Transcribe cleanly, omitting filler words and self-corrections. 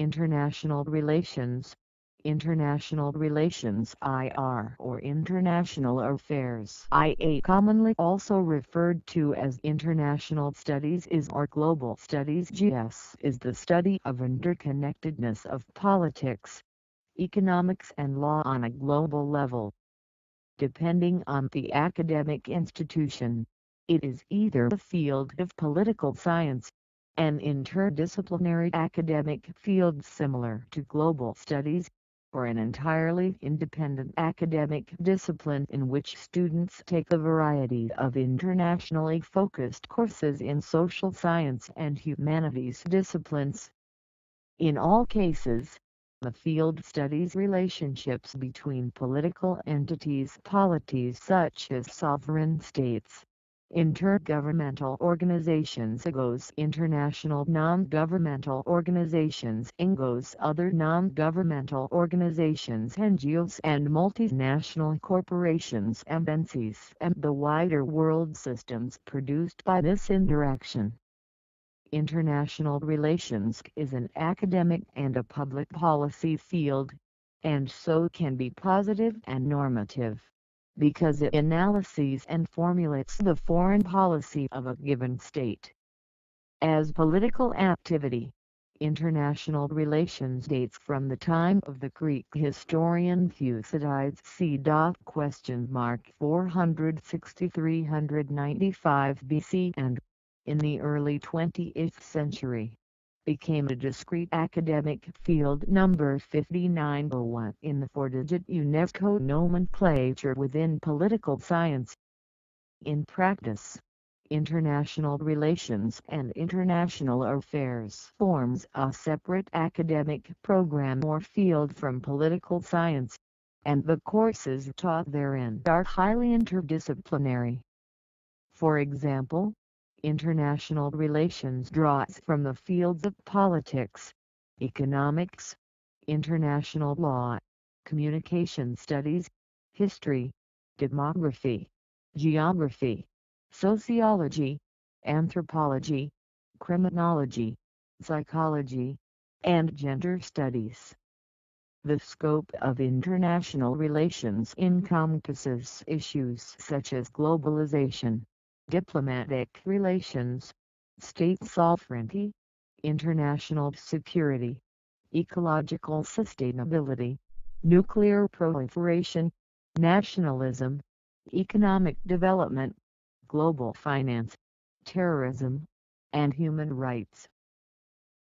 International Relations. International Relations (IR) or International Affairs (IA), commonly also referred to as International Studies (IS) or Global Studies (GS), is the study of interconnectedness of politics, economics and law on a global level. Depending on the academic institution, it is either the field of political science, an interdisciplinary academic field similar to global studies, or an entirely independent academic discipline in which students take a variety of internationally focused courses in social science and humanities disciplines. In all cases, the field studies relationships between political entities, polities such as sovereign states, intergovernmental organizations IGOs, international non-governmental organizations INGOs, other non-governmental organizations NGOs and multinational corporations MNCs, and the wider world systems produced by this interaction. International relations is an academic and a public policy field, and so can be positive and normative, because it analyses and formulates the foreign policy of a given state. As political activity, international relations dates from the time of the Greek historian Thucydides c. 460–395 BC and, in the early 20th century, became a discrete academic field number 5901 in the four-digit UNESCO nomenclature within political science. In practice, international relations and international affairs forms a separate academic program or field from political science, and the courses taught therein are highly interdisciplinary. For example, international relations draws from the fields of politics, economics, international law, communication studies, history, demography, geography, sociology, anthropology, criminology, psychology, and gender studies. The scope of international relations encompasses issues such as globalization, diplomatic relations, state sovereignty, international security, ecological sustainability, nuclear proliferation, nationalism, economic development, global finance, terrorism, and human rights.